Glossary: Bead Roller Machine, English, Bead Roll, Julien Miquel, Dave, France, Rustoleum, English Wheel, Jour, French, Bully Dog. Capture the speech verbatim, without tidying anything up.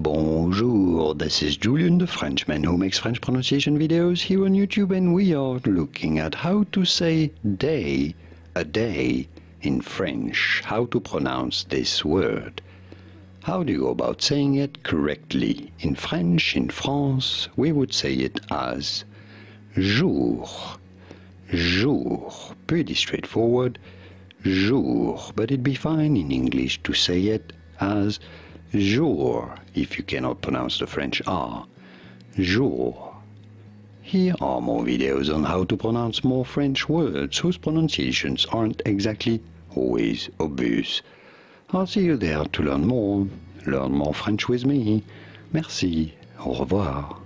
Bonjour, this is Julien, the Frenchman who makes French pronunciation videos here on YouTube, and we are looking at how to say day, a day, in French, how to pronounce this word. How do you go about saying it correctly? In French, in France, we would say it as jour, jour, pretty straightforward, jour, but it'd be fine in English to say it as jour, if you cannot pronounce the French R, jour. Here are more videos on how to pronounce more French words whose pronunciations aren't exactly always obvious. I'll see you there to learn more. Learn more French with me. Merci. Au revoir.